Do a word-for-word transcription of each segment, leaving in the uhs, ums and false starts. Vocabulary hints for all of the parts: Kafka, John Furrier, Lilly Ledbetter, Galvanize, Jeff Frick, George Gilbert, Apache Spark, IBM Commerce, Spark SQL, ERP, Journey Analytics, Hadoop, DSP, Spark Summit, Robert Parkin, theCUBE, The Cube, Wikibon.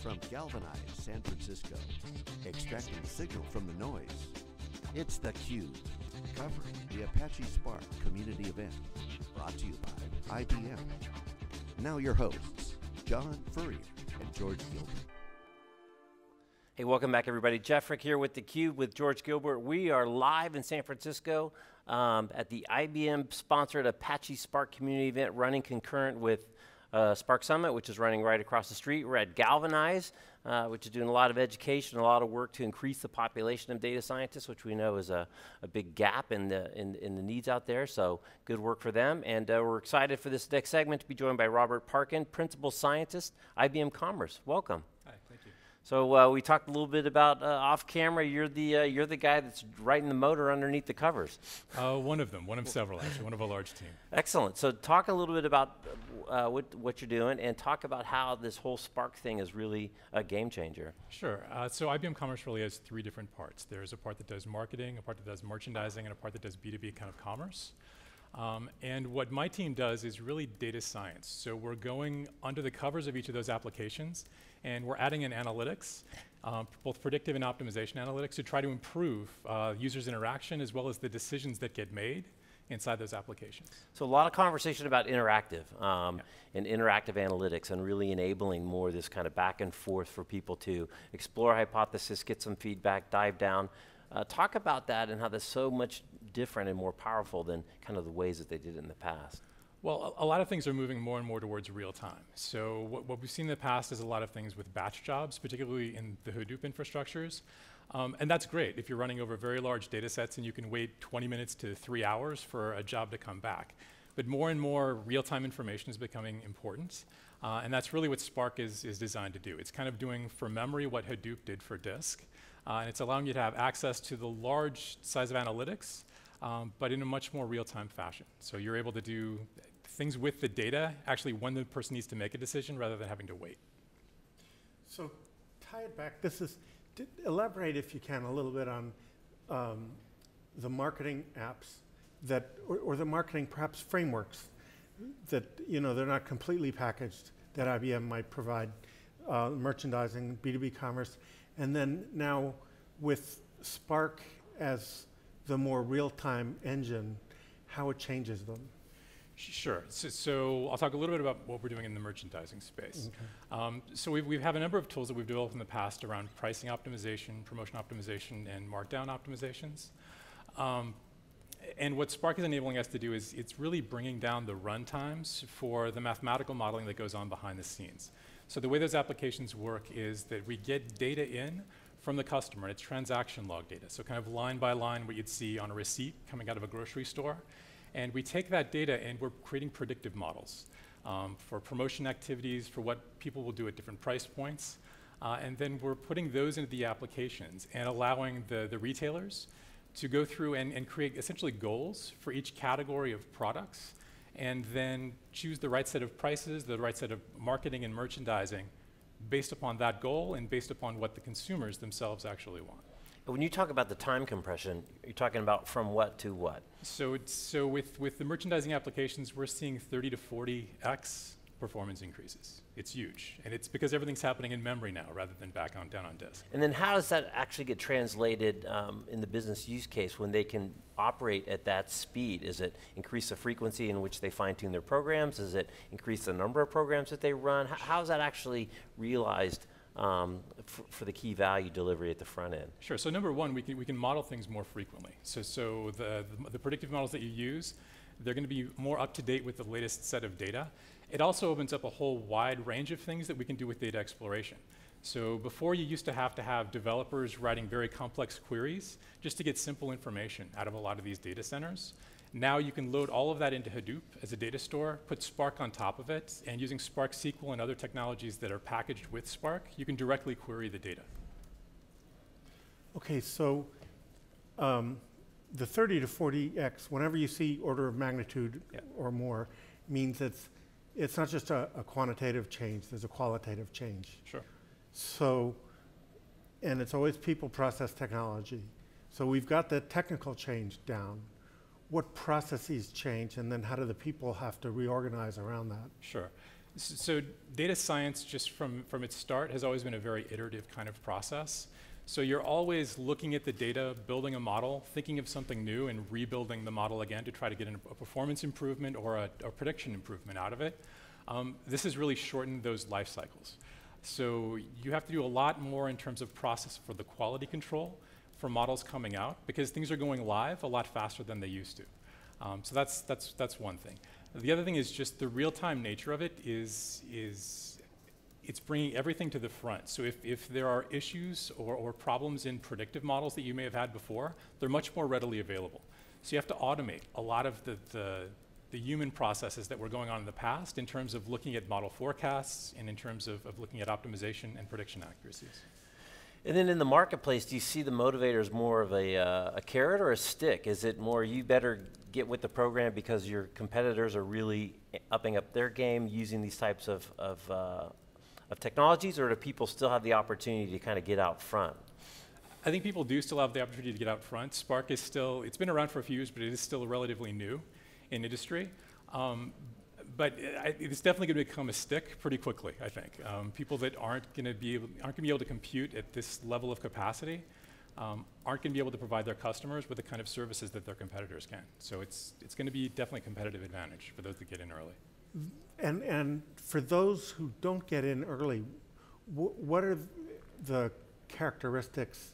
from Galvanize, San Francisco, extracting signal from the noise. It's The Cube, covering the Apache Spark community event, brought to you by I B M. Now your hosts, John Furrier and George Gilbert. Hey, welcome back everybody. Jeff Frick here with theCUBE with George Gilbert. We are live in San Francisco um, at the I B M sponsored Apache Spark community event running concurrent with uh, Spark Summit, which is running right across the street. We're at Galvanize, uh, which is doing a lot of education, a lot of work to increase the population of data scientists, which we know is a, a big gap in the, in, in the needs out there, so good work for them. And uh, we're excited for this next segment to be joined by Robert Parkin, Principal Scientist, I B M Commerce. Welcome. Hi, thank you. So uh, we talked a little bit about uh, off camera. You're the uh, you're the guy that's writing the motor underneath the covers. Uh, one of them, one of several actually, one of a large team. Excellent. So talk a little bit about uh, what what you're doing, and talk about how this whole Spark thing is really a game changer. Sure. Uh, so I B M Commerce really has three different parts. There's a part that does marketing, a part that does merchandising, and a part that does B two B kind of commerce. Um, and what my team does is really data science. So we're going under the covers of each of those applications, and we're adding in analytics, um, both predictive and optimization analytics, to try to improve uh, users' interaction as well as the decisions that get made inside those applications. So a lot of conversation about interactive um, yeah. and interactive analytics, and really enabling more of this kind of back and forth for people to explore hypothesis, get some feedback, dive down. Uh, talk about that and how that's so much different and more powerful than kind of the ways that they did it in the past. Well, a, a lot of things are moving more and more towards real time. So what, what we've seen in the past is a lot of things with batch jobs, particularly in the Hadoop infrastructures. Um, and that's great if you're running over very large data sets and you can wait twenty minutes to three hours for a job to come back. But more and more real-time information is becoming important. Uh, and that's really what Spark is, is designed to do. It's kind of doing for memory what Hadoop did for disk. Uh, and it's allowing you to have access to the large size of analytics, um, but in a much more real-time fashion. So you're able to do things with the data actually when the person needs to make a decision rather than having to wait. So tie it back. This is, d elaborate if you can a little bit on um, the marketing apps that, or, or the marketing perhaps frameworks that, you know, they're not completely packaged that I B M might provide, uh, merchandising, B two B commerce. And then now with Spark as the more real-time engine, how it changes them. Sure. So, so I'll talk a little bit about what we're doing in the merchandising space. Okay. Um, so we have a number of tools that we've developed in the past around pricing optimization, promotion optimization, and markdown optimizations. Um, and what Spark is enabling us to do is it's really bringing down the run times for the mathematical modeling that goes on behind the scenes. So the way those applications work is that we get data in from the customer. It's transaction log data, so kind of line by line what you'd see on a receipt coming out of a grocery store. And we take that data and we're creating predictive models um, for promotion activities, for what people will do at different price points. Uh, and then we're putting those into the applications and allowing the, the retailers to go through and, and create essentially goals for each category of products, and then choose the right set of prices, the right set of marketing and merchandising based upon that goal and based upon what the consumers themselves actually want. When you talk about the time compression, you're talking about from what to what? So, it's, so with, with the merchandising applications, we're seeing thirty to forty X performance increases. It's huge, and it's because everything's happening in memory now rather than back on down on disk. And then how does that actually get translated um, in the business use case when they can operate at that speed? Is it increase the frequency in which they fine-tune their programs? Is it increase the number of programs that they run? H how is that actually realized um, for the key value delivery at the front end? Sure, so number one, we can, we can model things more frequently. So, so the, the, the predictive models that you use, they're going to be more up to date with the latest set of data. It also opens up a whole wide range of things that we can do with data exploration. So before you used to have to have developers writing very complex queries just to get simple information out of a lot of these data centers. Now you can load all of that into Hadoop as a data store, put Spark on top of it, and using Spark S Q L and other technologies that are packaged with Spark, you can directly query the data. Okay, so um, the thirty to forty X, whenever you see order of magnitude yeah. or more, means it's It's not just a, a quantitative change, there's a qualitative change. Sure. So, and it's always people, process, technology. So we've got the technical change down. What processes change, and then how do the people have to reorganize around that? Sure. So data science, just from, from its start, has always been a very iterative kind of process. So you're always looking at the data, building a model, thinking of something new, and rebuilding the model again to try to get an, a performance improvement or a, a prediction improvement out of it. Um, this has really shortened those life cycles. So you have to do a lot more in terms of process for the quality control for models coming out, because things are going live a lot faster than they used to. Um, so that's, that's, that's one thing. The other thing is just the real-time nature of it is, is it's bringing everything to the front. So if, if there are issues or, or problems in predictive models that you may have had before, they're much more readily available. So you have to automate a lot of the, the, the human processes that were going on in the past in terms of looking at model forecasts and in terms of, of looking at optimization and prediction accuracies. And then in the marketplace, do you see the motivator as more of a, uh, a carrot or a stick? Is it more you better get with the program because your competitors are really upping up their game using these types of, of, uh, of technologies, or do people still have the opportunity to kind of get out front? I think people do still have the opportunity to get out front. Spark is still, it's been around for a few years, but it is still relatively new in industry. Um, But I, it's definitely going to become a stick pretty quickly, I think. Um, people that aren't going to be able, aren't going to be able to compute at this level of capacity um, aren't going to be able to provide their customers with the kind of services that their competitors can. So it's it's going to be definitely a competitive advantage for those that get in early. And and for those who don't get in early, wh what are the characteristics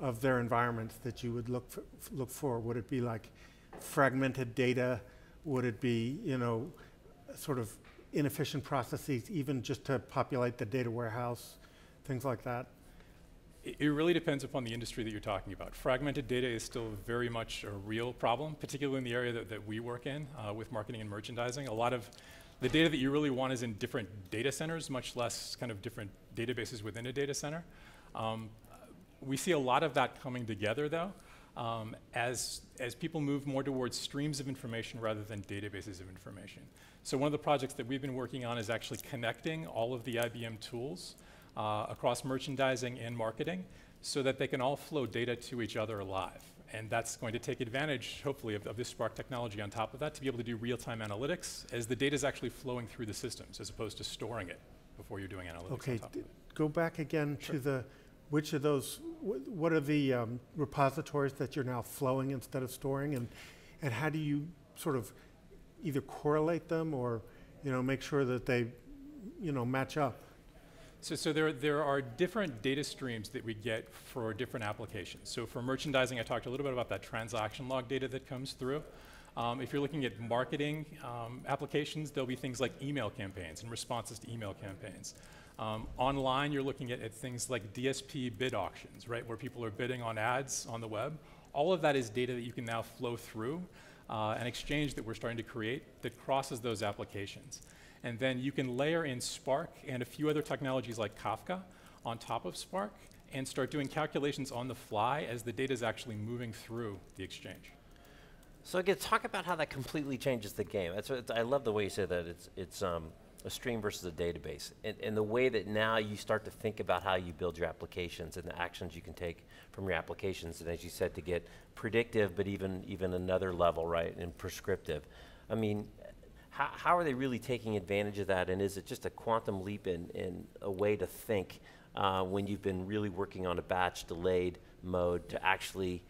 of their environments that you would look for, look for? Would it be like fragmented data? Would it be, you know, sort of inefficient processes, even just to populate the data warehouse, things like that? It, it really depends upon the industry that you're talking about. Fragmented data is still very much a real problem, particularly in the area that, that we work in uh, with marketing and merchandising. A lot of the data that you really want is in different data centers, much less kind of different databases within a data center. Um, we see a lot of that coming together, though. Um, as, as people move more towards streams of information rather than databases of information. So one of the projects that we've been working on is actually connecting all of the I B M tools uh, across merchandising and marketing so that they can all flow data to each other live. And that's going to take advantage, hopefully, of, of this Spark technology on top of that to be able to do real-time analytics as the data is actually flowing through the systems as opposed to storing it before you're doing analytics. Okay, on top of it. Go back again sure. to the Which of those, wh what are the um, repositories that you're now flowing instead of storing, and, and how do you sort of either correlate them or, you know, make sure that they, you know, match up? So, so there, there are different data streams that we get for different applications. So for merchandising, I talked a little bit about that transaction log data that comes through. Um, if you're looking at marketing um, applications, there'll be things like email campaigns and responses to email campaigns. Um, online, you're looking at, at things like D S P bid auctions, right, where people are bidding on ads on the web. All of that is data that you can now flow through uh, an exchange that we're starting to create that crosses those applications. And then you can layer in Spark and a few other technologies like Kafka on top of Spark and start doing calculations on the fly as the data is actually moving through the exchange. So again, talk about how that completely changes the game. That's what it's, I love the way you said that. It's, it's um, a stream versus a database, and, and the way that now you start to think about how you build your applications and the actions you can take from your applications, and as you said, to get predictive, but even, even another level, right, and prescriptive. I mean, how, how are they really taking advantage of that, and is it just a quantum leap in, in a way to think uh, when you've been really working on a batch delayed mode to actually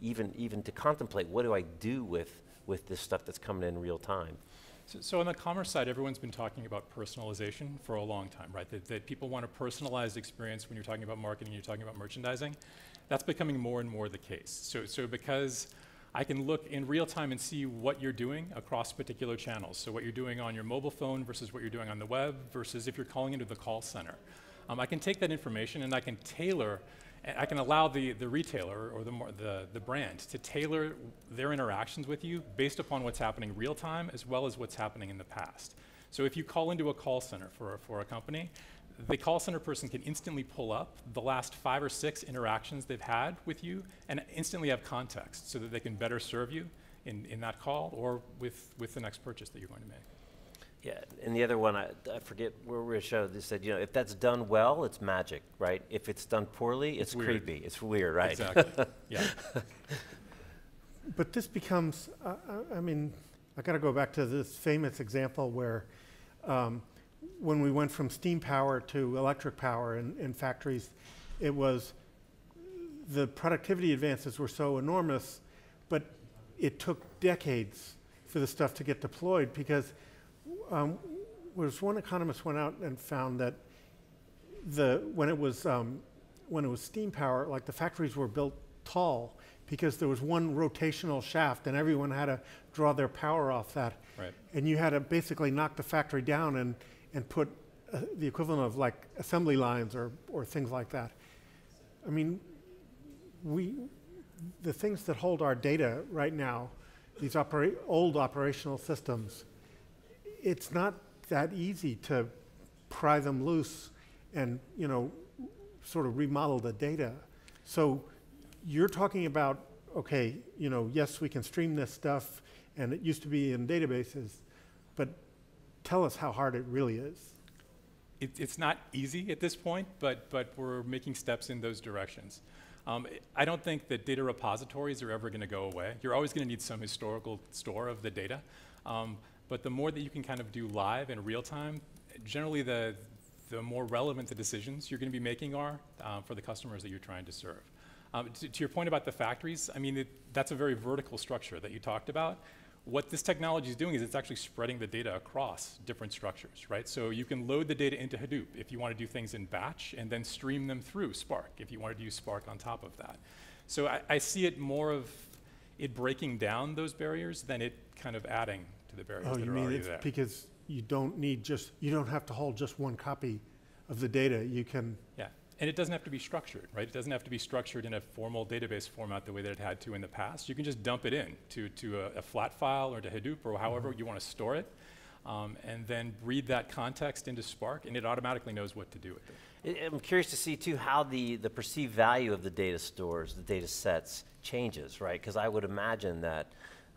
even, even to contemplate, what do I do with, with this stuff that's coming in real time? So, so on the commerce side, everyone's been talking about personalization for a long time, right? That, that people want a personalized experience when you're talking about marketing, you're talking about merchandising. That's becoming more and more the case. So, so because I can look in real time and see what you're doing across particular channels. So what you're doing on your mobile phone versus what you're doing on the web versus if you're calling into the call center. Um, I can take that information and I can tailor, I can allow the, the retailer or the, the, the brand to tailor their interactions with you based upon what's happening real time as well as what's happening in the past. So if you call into a call center for a, for a company, the call center person can instantly pull up the last five or six interactions they've had with you and instantly have context so that they can better serve you in, in that call or with, with the next purchase that you're going to make. Yeah, and the other one, I, I forget where we showed, they said, you know, if that's done well, it's magic, right? If it's done poorly, it's, it's creepy, it's weird, right? Exactly, yeah. But this becomes, uh, I mean, I gotta go back to this famous example where um, when we went from steam power to electric power in, in factories, it was the productivity advances were so enormous, but it took decades for the stuff to get deployed, because um, whereas one economist went out and found that the when it was um, when it was steam power, like the factories were built tall because there was one rotational shaft and everyone had to draw their power off that. Right. And you had to basically knock the factory down and and put uh, the equivalent of like assembly lines or or things like that. I mean, we the things that hold our data right now, these opera old operational systems, it's not that easy to pry them loose and, you know, sort of remodel the data. So you're talking about, okay, you know, yes, we can stream this stuff, and it used to be in databases, but tell us how hard it really is. It, it's not easy at this point, but, but we're making steps in those directions. Um, I don't think that data repositories are ever going to go away. You're always going to need some historical store of the data. Um, but the more that you can kind of do live and real time, generally the, the more relevant the decisions you're going to be making are uh, for the customers that you're trying to serve. Um, to, to your point about the factories, I mean, it, that's a very vertical structure that you talked about. What this technology is doing is it's actually spreading the data across different structures, right? So you can load the data into Hadoop if you want to do things in batch, and then stream them through Spark if you wanted to use Spark on top of that. So I, I see it more of it breaking down those barriers than it kind of adding to the barriers oh, that you are mean already it's there. Because you don't need just, you don't have to hold just one copy of the data. You can. Yeah. And it doesn't have to be structured, right? It doesn't have to be structured in a formal database format the way that it had to in the past. You can just dump it in to, to a, a flat file or to Hadoop or however mm-hmm. you want to store it, um, and then read that context into Spark, and it automatically knows what to do with it. I'm curious to see, too, how the, the perceived value of the data stores, the data sets, changes, right? Because I would imagine that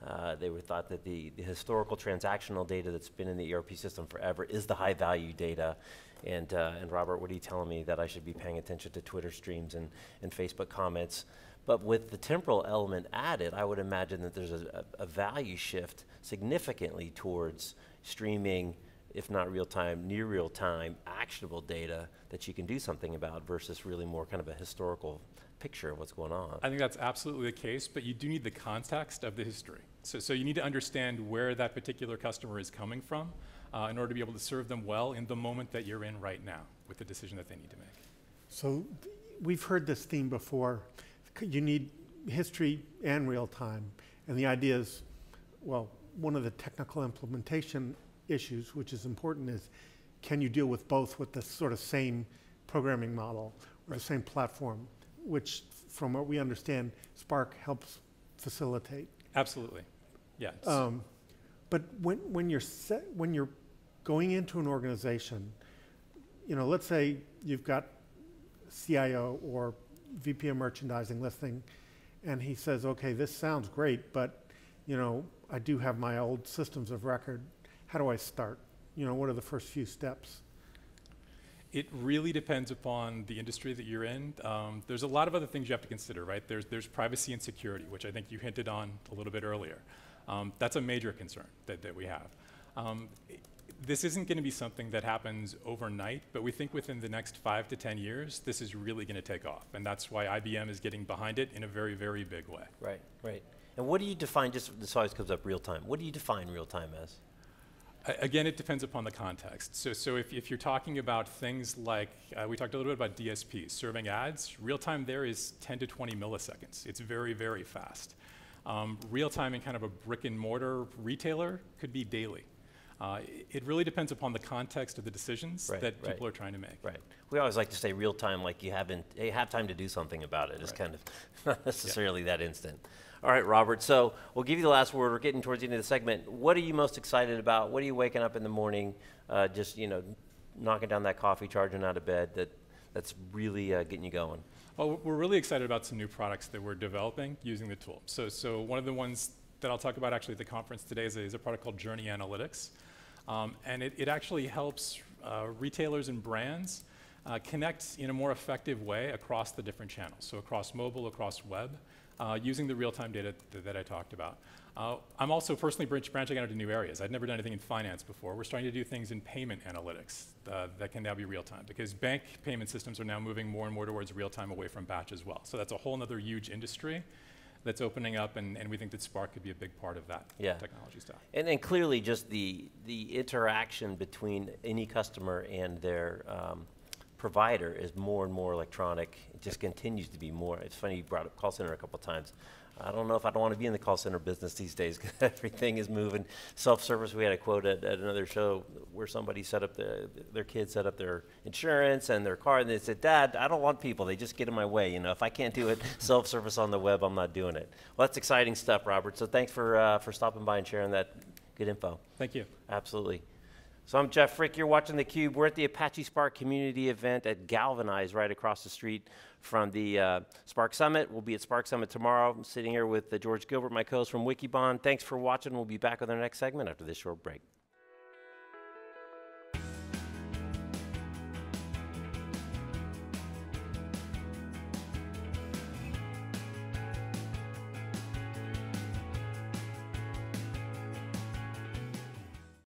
uh, they would thought that the, the historical transactional data that's been in the E R P system forever is the high-value data. And, uh, and Robert, what are you telling me that I should be paying attention to Twitter streams and, and Facebook comments? But with the temporal element added, I would imagine that there's a, a value shift significantly towards streaming, if not real time, near real time, actionable data that you can do something about versus really more kind of a historical picture of what's going on. I think that's absolutely the case, but you do need the context of the history. So, so you need to understand where that particular customer is coming from. Uh, in order to be able to serve them well in the moment that you're in right now with the decision that they need to make. So we've heard this theme before. You need history and real time. And the idea is, well, one of the technical implementation issues, which is important, is can you deal with both with the sort of same programming model or the same platform, which from what we understand, Spark helps facilitate. Absolutely, yeah. Um, but when, when you're set, when you're going into an organization, you know, let's say you've got C I O or V P of merchandising listening, and he says, okay, this sounds great, but, you know, I do have my old systems of record. How do I start? You know, what are the first few steps? It really depends upon the industry that you're in. Um, there's a lot of other things you have to consider, right? There's, there's privacy and security, which I think you hinted on a little bit earlier. Um, that's a major concern that, that we have. Um, this isn't going to be something that happens overnight, but we think within the next five to ten years, this is really going to take off. And that's why I B M is getting behind it in a very, very big way. Right, right. And what do you define, just this always comes up, real time. What do you define real time as? Uh, again, it depends upon the context. So, so if, if you're talking about things like, uh, we talked a little bit about D S P, serving ads, real time there is ten to twenty milliseconds. It's very, very fast. Um, real time in kind of a brick and mortar retailer could be daily. Uh, it really depends upon the context of the decisions right, that right. people are trying to make. Right. We always like to say real time like you haven't, you have time to do something about it. It's right. kind of not necessarily yeah. that instant. All right, Robert, so we'll give you the last word. We're getting towards the end of the segment. What are you most excited about? What are you waking up in the morning, uh, just, you know, knocking down that coffee, charging out of bed that, that's really uh, getting you going? Well, we're really excited about some new products that we're developing using the tool. So, so one of the ones that I'll talk about actually at the conference today is a, is a product called Journey Analytics. Um, and it, it actually helps uh, retailers and brands uh, connect in a more effective way across the different channels. So across mobile, across web, uh, using the real-time data th that I talked about. Uh, I'm also personally branching out into new areas. I'd never done anything in finance before. We're starting to do things in payment analytics uh, that can now be real-time, because bank payment systems are now moving more and more towards real-time away from batch as well. So that's a whole other huge industry that's opening up, and, and we think that Spark could be a big part of that yeah. technology stuff. And, and clearly just the, the interaction between any customer and their um, provider is more and more electronic. It just continues to be more. It's funny you brought up call center a couple times. I don't know if I don't want to be in the call center business these days, because everything is moving. Self-service, we had a quote at, at another show where somebody set up, the, their kids set up their insurance and their car, and they said, Dad, I don't want people, they just get in my way. You know, if I can't do it, self-service on the web, I'm not doing it. Well, that's exciting stuff, Robert. So thanks for, uh, for stopping by and sharing that good info. Thank you. Absolutely. So I'm Jeff Frick, you're watching theCUBE. We're at the Apache Spark community event at Galvanize, right across the street from the uh, Spark Summit. We'll be at Spark Summit tomorrow. I'm sitting here with uh, George Gilbert, my co-host from Wikibon. Thanks for watching. We'll be back with our next segment after this short break.